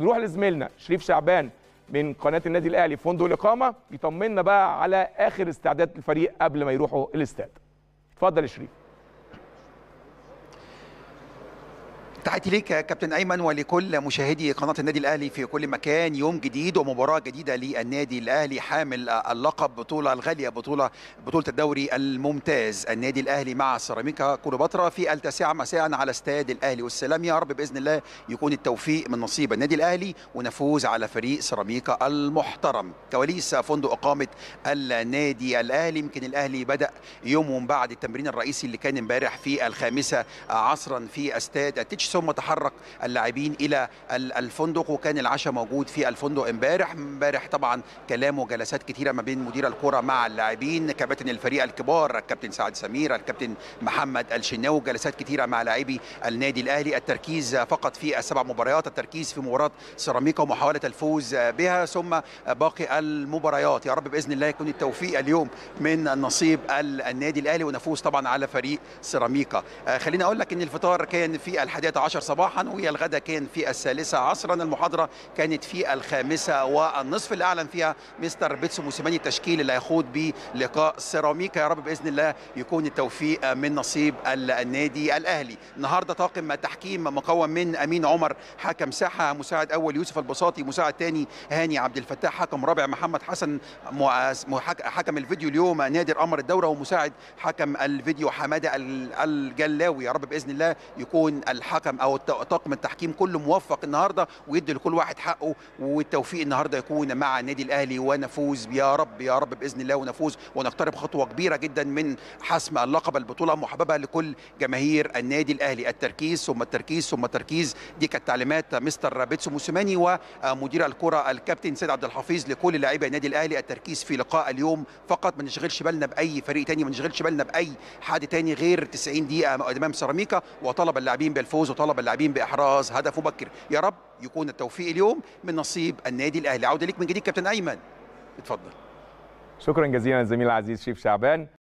نروح لزميلنا شريف شعبان من قناه النادي الاهلي في فندق الاقامه يطمنا بقى على اخر استعدادات الفريق قبل ما يروحوا الاستاد. اتفضل يا شريف. تحياتي ليك كابتن ايمن ولكل مشاهدي قناه النادي الاهلي في كل مكان. يوم جديد ومباراه جديده للنادي الاهلي حامل اللقب، بطوله الغاليه، بطوله الدوري الممتاز. النادي الاهلي مع سيراميكا كليوباترا في 9 مساء على استاد الاهلي والسلام. يا رب باذن الله يكون التوفيق من نصيب النادي الاهلي ونفوز على فريق سيراميكا المحترم. كواليس فندق اقامه النادي الاهلي، يمكن الاهلي بدا يومه بعد التمرين الرئيسي اللي كان امبارح في 5 عصرا في استاد التتشون، ثم تحرك اللاعبين الى الفندق وكان العشاء موجود في الفندق امبارح. طبعا كلام وجلسات كثيره ما بين مدير الكره مع اللاعبين، كباتن الفريق الكبار، الكابتن سعد سمير، الكابتن محمد الشناوي، جلسات كثيره مع لاعبي النادي الاهلي. التركيز فقط في 7 مباريات، التركيز في مباراه سيراميكا ومحاوله الفوز بها ثم باقي المباريات. يا رب باذن الله يكون التوفيق اليوم من نصيب النادي الاهلي ونفوز طبعا على فريق سيراميكا. خليني اقول لك ان الفطار كان في 11 صباحا، والغدا كان في 6 عصرا، المحاضره كانت في 5:30. اللي اعلن فيها مستر بيتسو موسيماني التشكيل اللي هيخوض بيه لقاء سيراميكا. يا رب باذن الله يكون التوفيق من نصيب النادي الاهلي. النهارده طاقم تحكيم مكون من امين عمر حكم ساحه، مساعد اول يوسف البساطي، مساعد ثاني هاني عبد الفتاح، حكم رابع محمد حسن حكم الفيديو اليوم نادر امر الدوره، ومساعد حكم الفيديو حماده الجلاوي. يا رب باذن الله يكون الحكم او طاقم التحكيم كله موفق النهارده ويدي لكل واحد حقه، والتوفيق النهارده يكون مع النادي الاهلي ونفوز يا رب باذن الله ونفوز ونقترب خطوه كبيره جدا من حسم اللقب. البطوله محببه لكل جماهير النادي الاهلي. التركيز ثم التركيز ثم التركيز، دي كانت تعليمات مستر بيتسو موسيماني ومدير الكره الكابتن سيد عبد الحفيظ لكل لاعبي النادي الاهلي. التركيز في لقاء اليوم فقط، ما نشغلش بالنا باي فريق ثاني، ما نشغلش بالنا باي حد ثاني غير 90 دقيقه امام سيراميكا. وطلب اللاعبين الفوز وطلب اللاعبين باحراز هدف مبكر. يا رب يكون التوفيق اليوم من نصيب النادي الاهلي. عوده ليك من جديد كابتن ايمن، اتفضل. شكرا جزيلا للزميل العزيز شريف شعبان.